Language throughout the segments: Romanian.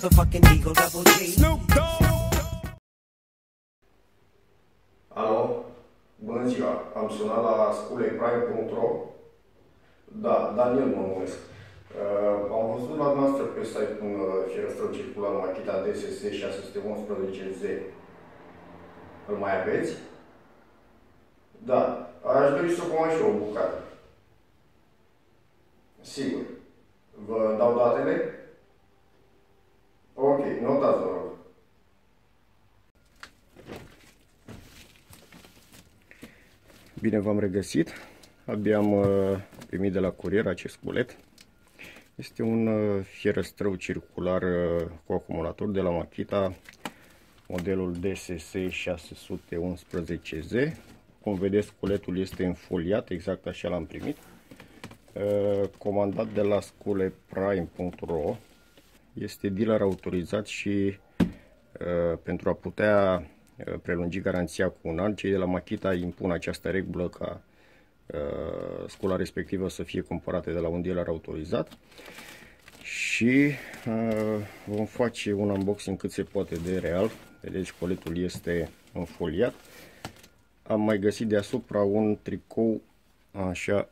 motherfucking Eagle Double G. Snoop Dogg. Alo, bună ziua, am sunat la sculeprime.ro. Da, Daniel mă numesc. Am văzut la noastră pe site un fierăstră circular Makita DSS611Z. Îl mai aveți? Da, aș dori să o comand și eu o bucată. Sigur. Vă dau datele? Ok, notați, vă rog. Bine v-am regăsit. Abia am primit de la curier acest culet. Este un fierăstrău circular cu acumulator de la Makita, modelul DSS611Z. Cum vedeți, culetul este înfoliat, exact așa l-am primit. Comandat de la sculeprime.ro. Este dealer autorizat și pentru a putea prelungi garanția cu un an, cei de la Makita impun această regulă ca scula respectivă să fie cumpărate de la un dealer autorizat și vom face un unboxing cât se poate de real. Vedeți, coletul este înfoliat. Am mai găsit deasupra un tricou așa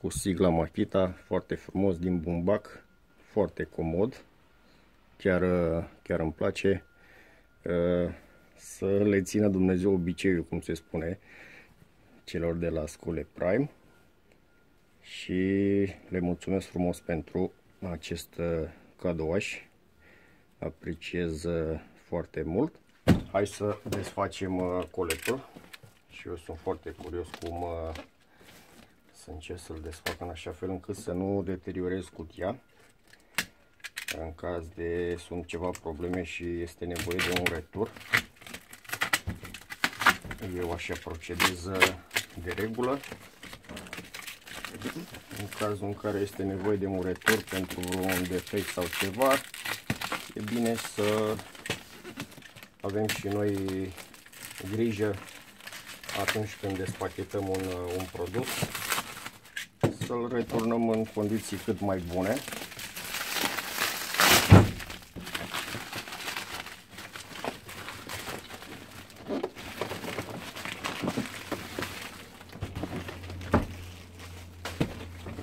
cu sigla Makita, foarte frumos, din bumbac, foarte comod. Chiar îmi place să le țină Dumnezeu obiceiul, cum se spune, celor de la sculeprime. Și le mulțumesc frumos pentru acest cadouaș. Apreciez foarte mult. Hai să desfacem coletul și eu sunt foarte curios cum să încerc să-l desfac în așa fel încât să nu deteriorez cutia, în caz de sunt ceva probleme și este nevoie de un retur. Eu așa procedez de regulă. În cazul în care este nevoie de un retur pentru un defect sau ceva, e bine să avem și noi grijă atunci când despachetăm un produs, să-l returnăm în condiții cât mai bune.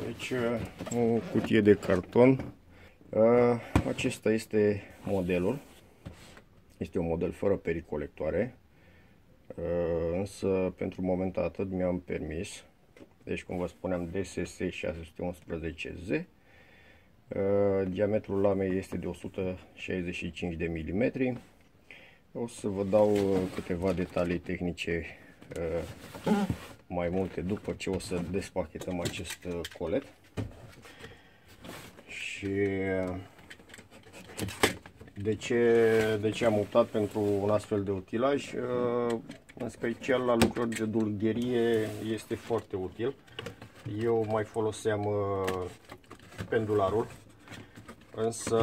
Deci, o cutie de carton. Acesta este modelul. Este un model fără pericolectoare, însă pentru moment atât mi-am permis. Deci, cum vă spuneam, DSS611Z. Diametrul lamei este de 165 de mm. O să vă dau câteva detalii tehnice mai multe după ce o să despachetăm acest colet. Și de ce am optat pentru un astfel de utilaj? În special la lucruri de dulgherie este foarte util. Eu mai foloseam pendularul, însă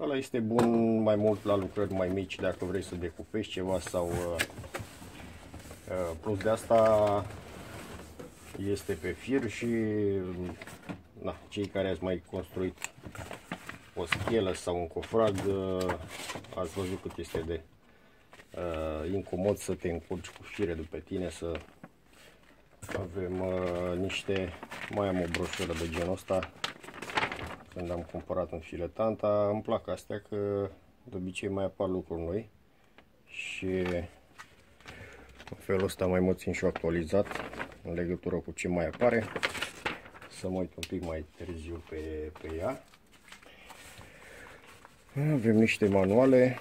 ăla este bun mai mult la lucrări mai mici, dacă vrei să decupești ceva sau plus de asta este pe fir și na, cei care ați mai construit o schelă sau un cofrag, ați văzut cât este de incomod să te încurci cu fire după tine, să avem niște... Mai am o broșură de genul ăsta, când am cumpărat un filetant. Îmi plac astea că de obicei mai apar lucruri noi și în felul ăsta mai mă țin și eu actualizat în legătură cu ce mai apare. Să mă uit un pic mai târziu pe ea. Avem niște manuale.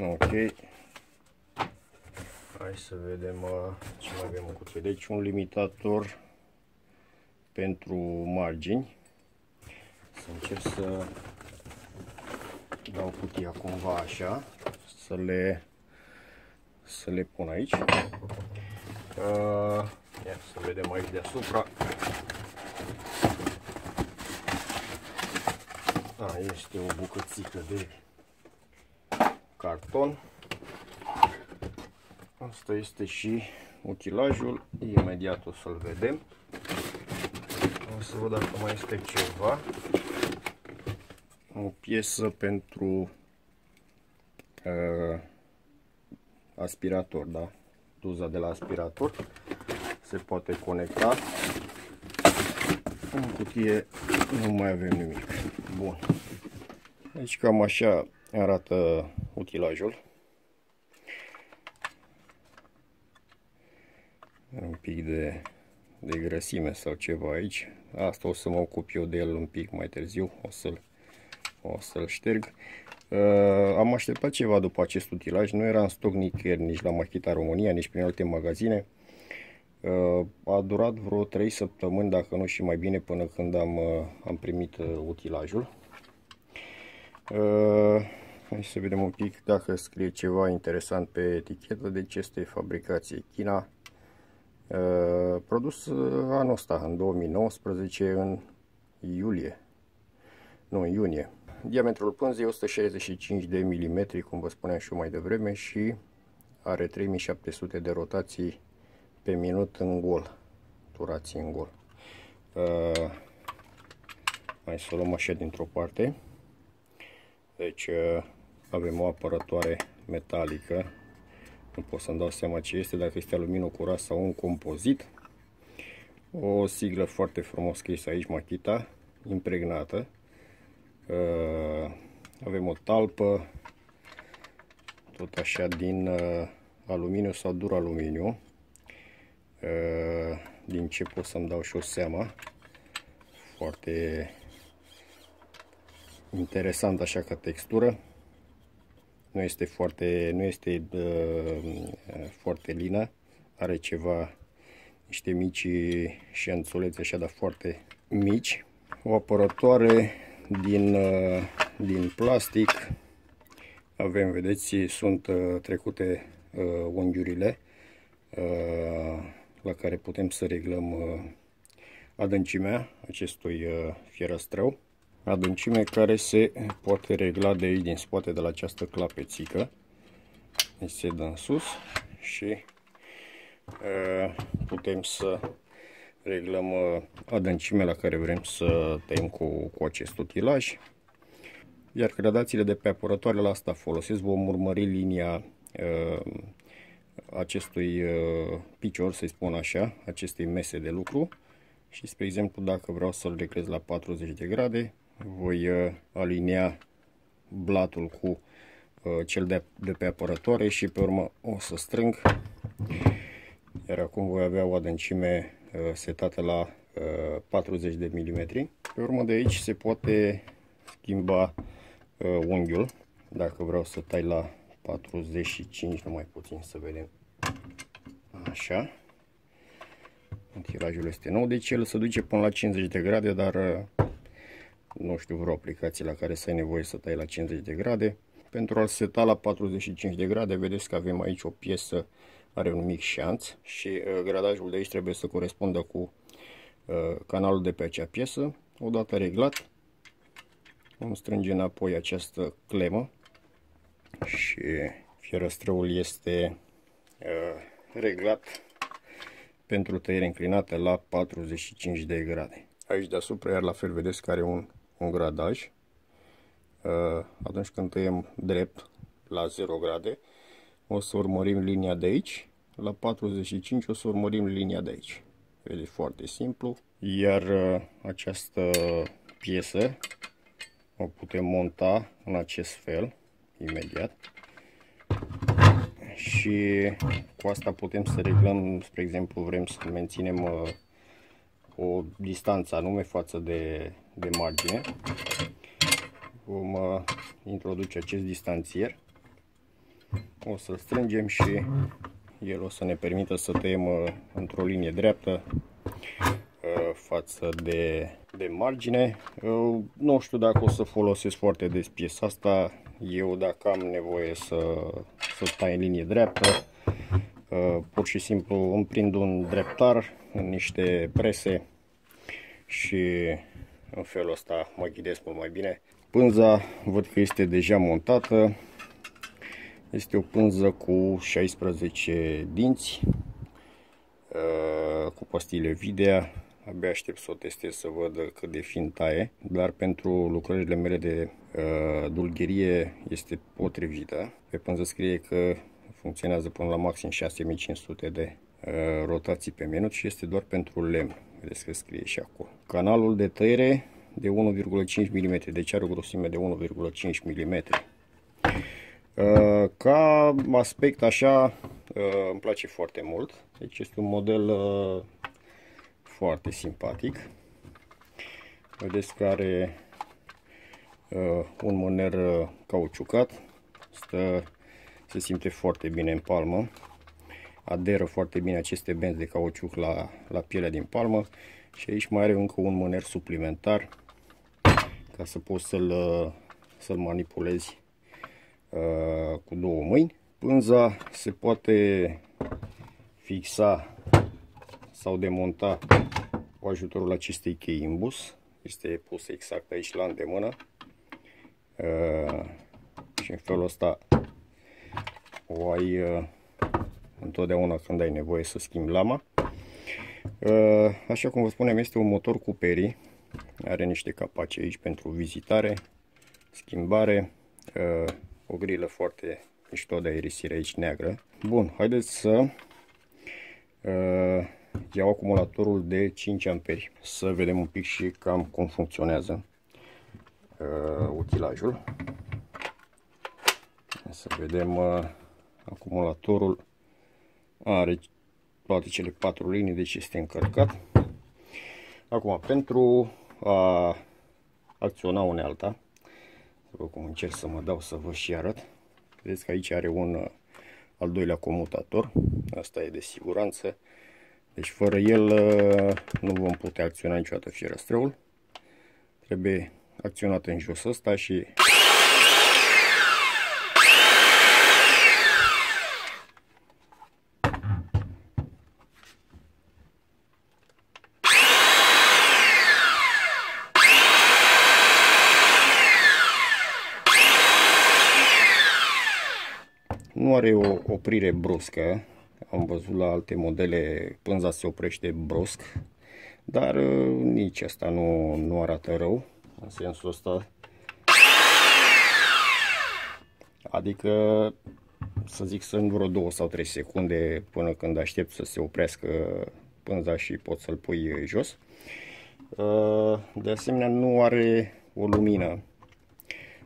Ok, hai să vedem ce mai avem în cutie. Deci un limitator pentru margini. Să încerc să dau cutia cumva așa, să le pun aici. Ia să vedem aici deasupra. Este o bucățică de carton. Asta este și utilajul. Imediat o să-l vedem. O să văd dacă mai este ceva. O piesă pentru aspirator, da? Tuza de la aspirator se poate conecta. În cutie nu mai avem nimic. Bun. Deci cam așa arată utilajul. Un pic de grăsime sau ceva aici. Asta o să mă ocup eu de el un pic mai târziu. O să-l șterg. Am așteptat ceva după acest utilaj. Nu era în stoc nicăieri, nici la Makita România, nici prin alte magazine. A durat vreo 3 săptămâni, dacă nu și mai bine, până când am primit utilajul. Hai să vedem un pic dacă scrie ceva interesant pe etichetă. Deci este fabricație China. Produs anul ăsta, în 2019, în iulie. Nu, în iunie. Diametrul pânzei 165 de mm, cum vă spuneam și eu mai devreme, și are 3700 de rotații pe minut în gol. Turații în gol. Hai să o luăm așa dintr-o parte. Deci avem o apărătoare metalică. Nu pot să-mi dau seama ce este, dacă este aluminiu curat sau un compozit. O siglă foarte frumos scrisă aici, Makita, impregnată. Avem o talpă, tot așa, din aluminiu sau dur aluminiu. Din ce pot să-mi dau și o seama. Foarte interesant așa ca textură. Nu este foarte lină, are ceva, niște mici șanțulețe așa, dar foarte mici. O apărătoare din plastic. Avem, vedeți, sunt trecute unghiurile la care putem să reglăm adâncimea acestui fierăstrău. Adâncime care se poate regla de aici din spate, de la această clapețică. Deci se dă în sus și putem să reglăm adâncimea la care vrem să tăiem cu acest utilaj. Iar gradațiile de pe apărătoare, la asta folosesc. Vom urmări linia acestui picior, să-i spun așa, acestei mese de lucru. Și, spre exemplu, dacă vreau să-l reglez la 40 de grade, voi alinia blatul cu cel de pe apărătoare și pe urmă o să strâng. Iar acum voi avea o adâncime setată la 40 de mm. Pe urmă de aici se poate schimba unghiul. Dacă vreau să tai la 45, numai puțin să vedem. Așa. Utilajul este nou, deci el se duce până la 50 de grade, dar nu știu vreo aplicație la care să ai nevoie să tai la 50 de grade. Pentru a-l seta la 45 de grade, vedeți că avem aici o piesă, are un mic șanț și gradajul de aici trebuie să corespundă cu canalul de pe acea piesă. Odată reglat, vom strânge înapoi această clemă și fierăstrăul este reglat pentru tăiere înclinată la 45 de grade. Aici deasupra, iar la fel, vedeți că are un gradaj. Atunci când tăiem drept la 0 grade, o să urmărim linia de aici. La 45 o să urmărim linia de aici. Vedeți, foarte simplu. Iar această piesă o putem monta în acest fel, imediat. Și cu asta putem să reglăm, spre exemplu, vrem să menținem o distanță anume față de margine. Vom introduce acest distanțier, o să-l strângem și el o să ne permită să tăiem într-o linie dreaptă față de margine. Nu știu dacă o să folosesc foarte des piesa asta. Eu, dacă am nevoie să tai în linie dreaptă, pur și simplu îmi prind un dreptar în niște prese și în felul ăsta mă ghidez mult mai bine. Pânza văd că este deja montată. Este o pânză cu 16 dinți, cu pastile Videa. abia aștept să o testez să văd cât de fin taie, dar pentru lucrările mele de dulgherie este potrivită. Pe pânză scrie că funcționează până la maxim 6500 de rotații pe minut și este doar pentru lemn. Vedeți că scrie și acolo. Canalul de tăiere de 1,5 mm, deci are o grosime de 1,5 mm. Ca aspect așa îmi place foarte mult. Deci este un model foarte simpatic. Vedeți că are un mâner cauciucat. Se simte foarte bine în palmă. Aderă foarte bine aceste benzi de cauciuc la pielea din palmă. Și aici mai are încă un mâner suplimentar ca să poți să-l manipulezi cu două mâini. Pânza se poate fixa sau demonta cu ajutorul acestei chei imbus. Este pusă exact aici la îndemână. Și în felul ăsta o ai întotdeauna când ai nevoie să schimbi lama. Așa cum vă spuneam, este un motor cu perii. Are niște capaci aici pentru vizitare, schimbare, o grilă foarte mișto de aerisire aici neagră. Bun, haideți să iau acumulatorul de 5 amperi. Să vedem un pic și cam cum funcționează utilajul. Să vedem acumulatorul. Are toate cele 4 linii, deci este încărcat. Acum, pentru a acționa unealta, cum încerc să mă dau să vă și arăt, vedeți că aici are un al doilea comutator, asta e de siguranță, deci fără el nu vom putea acționa niciodată fierăstrăul. Trebuie acționat în jos ăsta și nu are o oprire bruscă. Am văzut la alte modele pânza se oprește brusc, dar nici asta nu arată rău, în sensul ăsta, adică să zic sunt vreo 2 sau 3 secunde până când aștept să se oprească pânza și poți să-l pui jos. De asemenea, nu are o lumină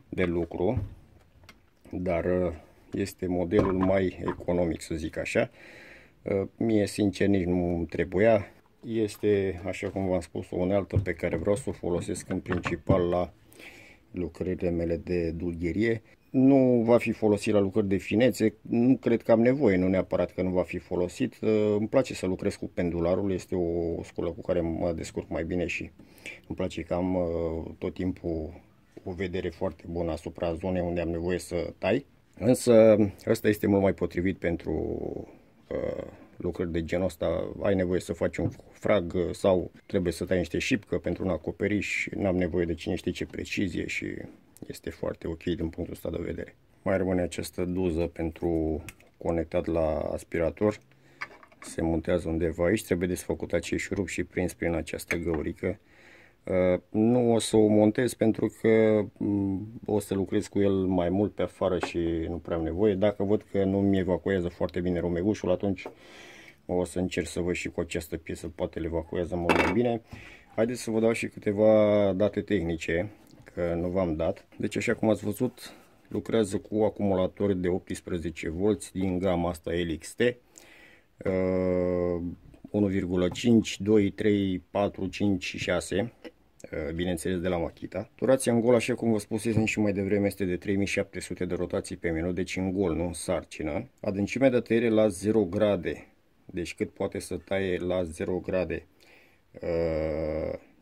de lucru, dar este modelul mai economic, să zic așa. Mie, sincer, nici nu îmi trebuia. Este, așa cum v-am spus, o unealtă pe care vreau să o folosesc în principal la lucrările mele de dulgherie. Nu va fi folosit la lucrări de finețe. Nu cred că am nevoie, nu neapărat că nu va fi folosit. Îmi place să lucrez cu pendularul. Este o sculă cu care mă descurc mai bine și îmi place că am tot timpul o vedere foarte bună asupra zonei unde am nevoie să tai. Însă ăsta este mult mai potrivit pentru lucrări de genul ăsta. Ai nevoie să faci un frag sau trebuie să tai niște șipcă pentru un acoperiș. N-am nevoie de cine știe ce precizie și este foarte ok din punctul ăsta de vedere. Mai rămâne această duză pentru conectat la aspirator. Se montează undeva aici. Trebuie desfăcut acei șurub și prins prin această găurică. Nu o să o montez pentru că o să lucrez cu el mai mult pe afară și nu prea am nevoie. Dacă văd că nu mi evacuează foarte bine romegușul, atunci o să încerc să văd și cu această piesă, poate le evacuează mult mai bine. Haideți să vă dau și câteva date tehnice, că nu v-am dat. Deci, așa cum ați văzut, lucrează cu acumulatori de 18V din gama asta LXT. 1,5, 2, 3, 4, 5 și 6, bineînțeles de la Makita. Rotația în gol, așa cum vă spusesem și mai devreme, este de 3700 de rotații pe minut, deci în gol, nu în sarcină. Adâncimea de tăiere la 0 grade, deci cât poate să taie la 0 grade,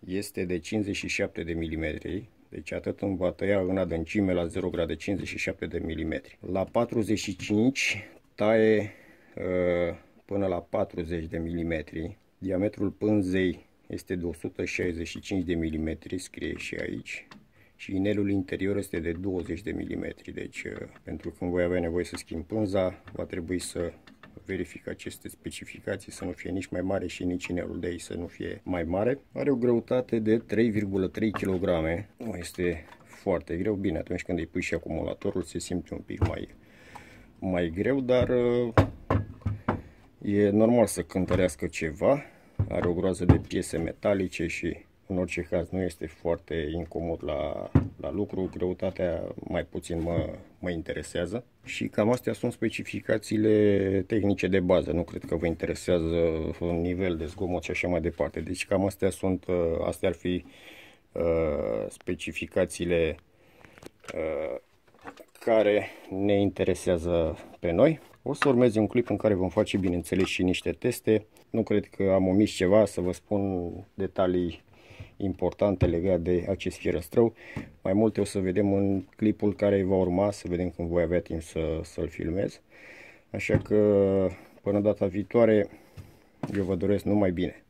este de 57 de milimetri. Deci atât îmi va tăia în adâncime la 0 grade, 57 de milimetri. La 45 taie până la 40 de mm. Diametrul pânzei este de 165 de mm, scrie și aici. Și inelul interior este de 20 de mm. Deci, pentru când voi avea nevoie să schimb pânza, va trebui să verific aceste specificații, să nu fie nici mai mare și nici inelul de aici să nu fie mai mare. Are o greutate de 3,3 kg. Nu este foarte greu, bine, atunci când îi pui și acumulatorul se simte un pic mai greu, dar e normal să cântărească ceva. Are o groază de piese metalice și în orice caz nu este foarte incomod la lucru. Greutatea mai puțin mă interesează. Și cam astea sunt specificațiile tehnice de bază. Nu cred că vă interesează un nivel de zgomot și așa mai departe. Deci cam astea sunt, astea ar fi specificațiile care ne interesează pe noi. O să urmeze un clip în care vom face, bineînțeles, și niște teste. Nu cred că am omis ceva, să vă spun detalii importante legate de acest fierăstrău. Mai multe o să vedem în clipul care va urma, să vedem când voi avea timp să-l filmez. Așa că, până data viitoare, eu vă doresc numai bine.